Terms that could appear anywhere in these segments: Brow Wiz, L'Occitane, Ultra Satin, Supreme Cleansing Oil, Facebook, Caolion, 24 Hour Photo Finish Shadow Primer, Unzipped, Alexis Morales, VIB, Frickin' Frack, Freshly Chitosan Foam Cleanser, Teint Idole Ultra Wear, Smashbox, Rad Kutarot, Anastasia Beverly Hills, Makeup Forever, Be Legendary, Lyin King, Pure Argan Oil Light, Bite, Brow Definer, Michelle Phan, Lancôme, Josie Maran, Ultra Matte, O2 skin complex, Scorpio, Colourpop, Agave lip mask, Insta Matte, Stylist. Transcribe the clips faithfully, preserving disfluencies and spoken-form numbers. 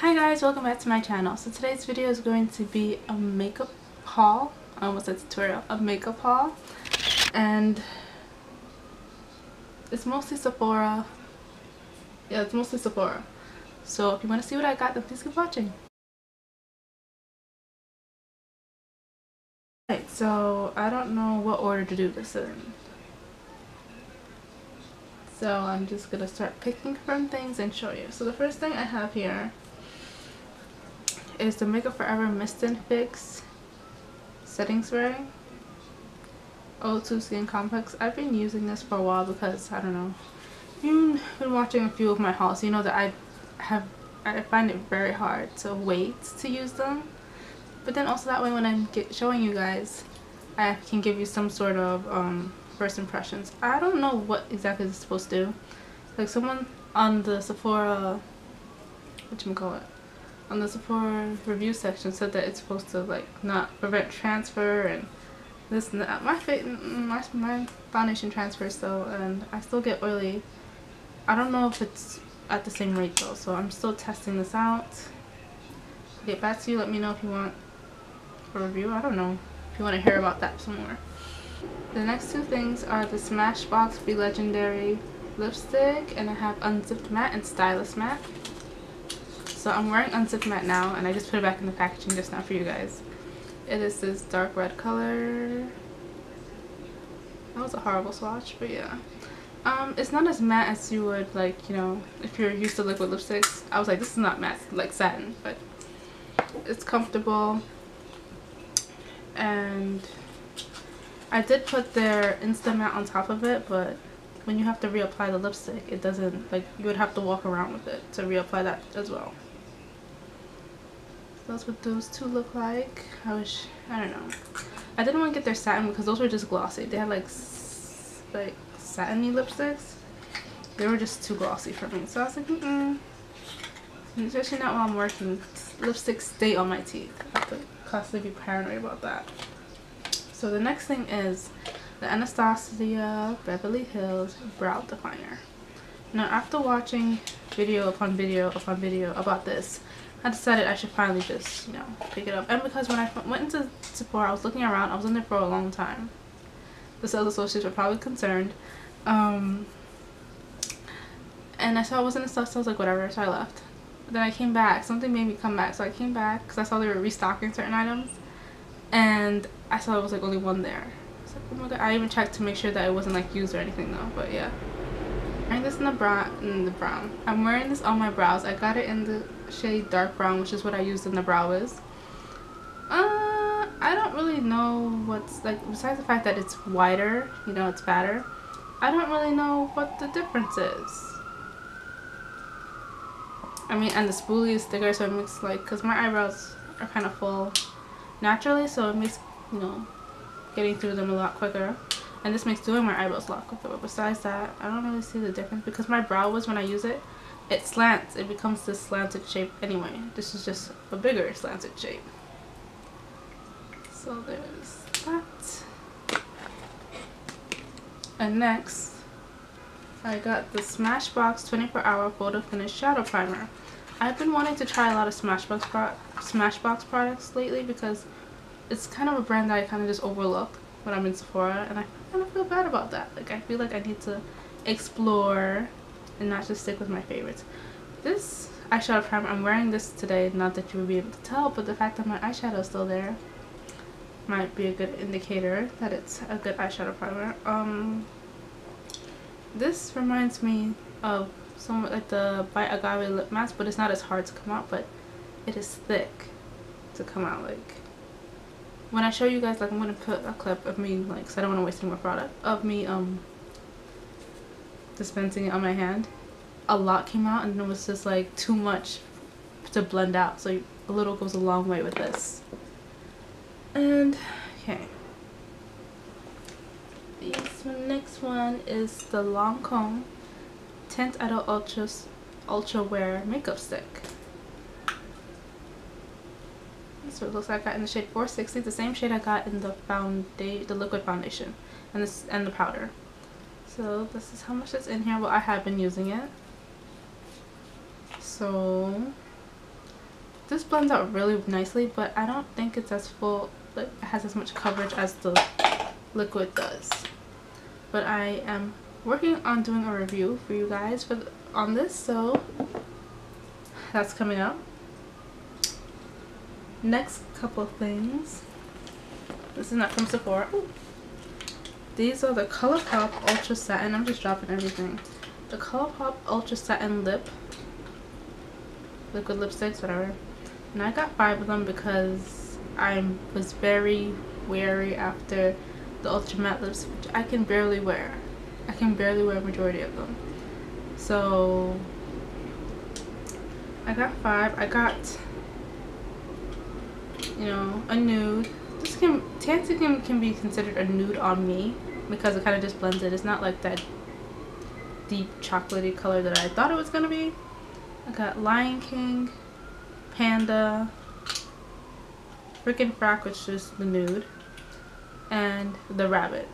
Hi guys, welcome back to my channel. So today's video is going to be a makeup haul. I almost said tutorial. A makeup haul. And it's mostly Sephora. Yeah, it's mostly Sephora. So if you want to see what I got, then please keep watching. Alright, so I don't know what order to do this in. So I'm just going to start picking from things and show you. So the first thing I have here is the Makeup Forever Mist and Fix Setting Spray. O two Skin Complex. I've been using this for a while because, I don't know, you've been watching a few of my hauls. You know that I have, I find it very hard to wait to use them. But then also that way when I'm get showing you guys, I can give you some sort of um, first impressions. I don't know what exactly this is supposed to do. Like someone on the Sephora, whatchamacallit, on the Sephora review section said that it's supposed to like not prevent transfer and this and that. My, my, my foundation transfers still and I still get oily. I don't know if it's at the same rate though, so I'm still testing this out. I'll get back to you, let me know if you want a review. I don't know if you want to hear about that some more. The next two things are the Smashbox Be Legendary lipstick, and I have Unzipped Matte and Stylist Matte. So I'm wearing Unzipped Matte now, and I just put it back in the packaging just now for you guys. It is this dark red color. That was a horrible swatch, but yeah. Um, it's not as matte as you would, like, you know, if you're used to liquid lipsticks. I was like, this is not matte, like satin, but it's comfortable. And I did put their Insta Matte on top of it, but when you have to reapply the lipstick, it doesn't, like, you would have to walk around with it to reapply that as well. So that's what those two look like. I wish, I don't know. I didn't want to get their satin because those were just glossy. They had like, s like satiny lipsticks. They were just too glossy for me. So I was like, mm-mm. Especially not while I'm working. Lipsticks stay on my teeth. I have to constantly be paranoid about that. So the next thing is the Anastasia Beverly Hills Brow Definer. Now after watching video upon video upon video about this, I decided I should finally just, you know, pick it up. And because when I went into Sephora, I was looking around, I was in there for a long time. The sales associates were probably concerned. Um, and I saw it wasn't the stuff, so I was like, whatever, so I left. But then I came back, something made me come back. So I came back because I saw they were restocking certain items. And I saw it was like only one there. I was like, oh my god. I even checked to make sure that it wasn't like used or anything though. But yeah, I'm wearing this in the brown. In the brown, I'm wearing this on my brows. I got it in the shade dark brown, which is what I used in the Brow Wiz. Uh, I don't really know what's like besides the fact that it's wider. You know, it's fatter. I don't really know what the difference is. I mean, and the spoolie is thicker, so it makes like because my eyebrows are kind of full naturally, so it makes, you know, getting through them a lot quicker, and this makes doing my eyebrows a lot quicker. But besides that, I don't really see the difference because my Brow Wiz, when I use it, it slants, it becomes this slanted shape anyway. This is just a bigger slanted shape. So there's that. And next I got the Smashbox twenty-four hour Photo Finish Shadow Primer. I've been wanting to try a lot of Smashbox pro Smashbox products lately because it's kind of a brand that I kind of just overlook when I'm in Sephora, and I kind of feel bad about that. Like, I feel like I need to explore and not just stick with my favorites. This eyeshadow primer, I'm wearing this today, not that you would be able to tell, but the fact that my eyeshadow is still there might be a good indicator that it's a good eyeshadow primer. Um, this reminds me of somewhat like the Bite Agave lip mask, but it's not as hard to come out, but it is thick to come out. Like, when I show you guys, like, I'm gonna put a clip of me, like, because I don't want to waste any more product, of me um dispensing it on my hand. A lot came out, and it was just like too much to blend out, so a little goes a long way with this. And okay, the next one is the Lancôme Teint Idole Ultra Ultra Wear Makeup Stick. So it looks like I got in the shade four sixty, the same shade I got in the foundation, the liquid foundation, and this and the powder. So this is how much is in here. Well, I have been using it, so This blends out really nicely, but I don't think it's as full, like it has as much coverage as the liquid does. But I am working on doing a review for you guys for the, on this, so that's coming up. Next couple things. This is not from Sephora. Ooh. These are the Colourpop Ultra Satin. I'm just dropping everything. The Colourpop Ultra Satin Lip. Liquid lipsticks, whatever. And I got five of them because I was very wary after the Ultra Matte lips, which I can barely wear. I can barely wear a majority of them. So I got five. I got, you know, a nude. This can, Tanticum can be considered a nude on me because it kind of just blends it. It's not like that deep chocolatey color that I thought it was going to be. I got Lion King, Panda, Frickin' Frack, which is the nude, and the Rabbit,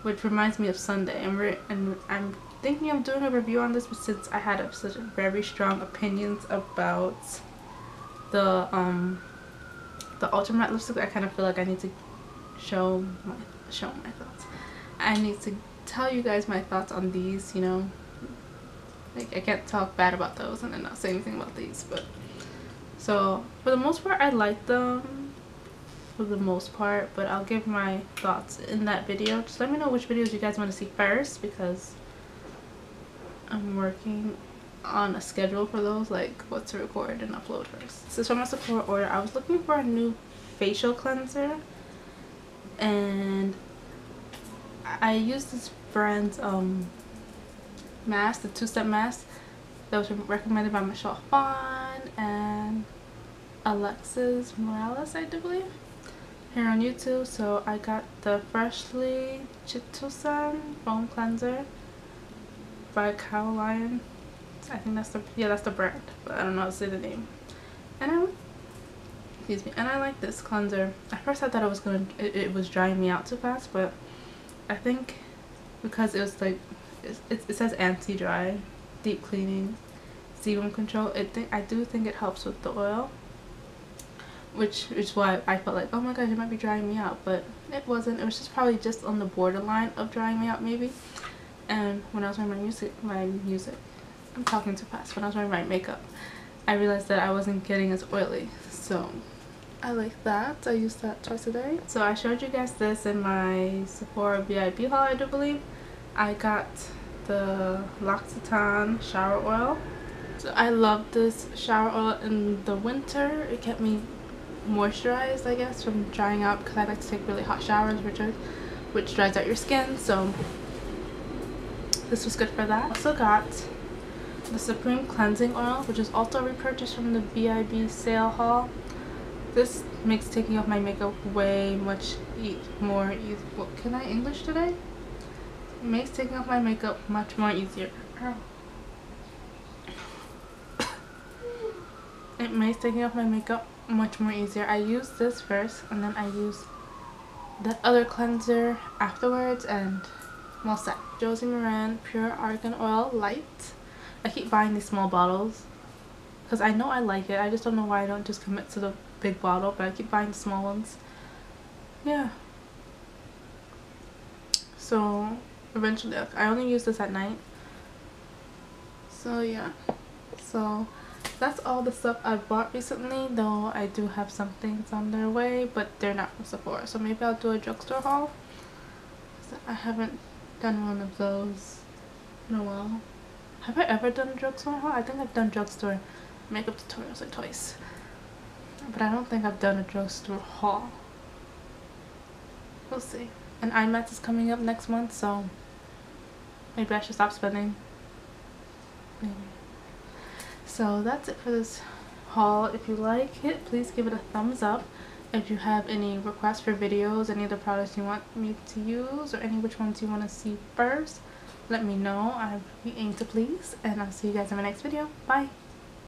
which reminds me of Sunday. And, we're, and I'm thinking of doing a review on this, but since I had such very strong opinions about the um. the Ultra Matte lipstick, I kind of feel like I need to show my show my thoughts. I need to tell you guys my thoughts on these, you know. Like, I can't talk bad about those and then not say anything about these, but so for the most part I like them for the most part, but I'll give my thoughts in that video. Just let me know which videos you guys want to see first, because I'm working on a schedule for those, like what to record and upload first. This is from my Sephora order. I was looking for a new facial cleanser, and I used this brand's um mask, the two-step mask that was recommended by Michelle Phan and Alexis Morales, I do believe, here on YouTube. So I got the Freshly Chitosan Foam Cleanser by Caolion. I think that's the, yeah, that's the brand, but I don't know how to say the name. And I, excuse me, and I like this cleanser. At first I thought it was going to, it, it was drying me out too fast, but I think because it was like, it, it, it says anti-dry, deep cleaning, sebum control, it think, I do think it helps with the oil, which is why I felt like, oh my gosh, it might be drying me out, but it wasn't. It was just probably just on the borderline of drying me out, maybe. And when I was wearing my music, my music, I'm talking too fast. When I was wearing my makeup, I realized that I wasn't getting as oily. So I like that. I use that twice a day. So I showed you guys this in my Sephora V I B haul, I do believe. I got the L'Occitane shower oil. So I love this shower oil in the winter. It kept me moisturized, I guess, from drying out, because I like to take really hot showers, which, are, which dries out your skin. So this was good for that. I also got the Supreme Cleansing Oil, which is also repurchased from the V I B sale haul. This makes taking off my makeup way much e more easy. What, can I English today? It makes taking off my makeup much more easier. It makes taking off my makeup much more easier. I use this first, and then I use that other cleanser afterwards, and I'm all set. Josie Maran Pure Argan Oil Light. I keep buying these small bottles because I know I like it. I just don't know why I don't just commit to the big bottle, but I keep buying the small ones. Yeah. So eventually, I only use this at night. So yeah. So that's all the stuff I've bought recently, though I do have some things on their way, but they're not from Sephora. So maybe I'll do a drugstore haul. I haven't done one of those in a while. Have I ever done a drugstore haul? I think I've done drugstore makeup tutorials like twice. But I don't think I've done a drugstore haul. We'll see. And eye mats is coming up next month, so maybe I should stop spending. Maybe. So that's it for this haul. If you like it, please give it a thumbs up. If you have any requests for videos, any of the products you want me to use, or any which ones you want to see first, let me know. I aim to please, and I'll see you guys in my next video. Bye!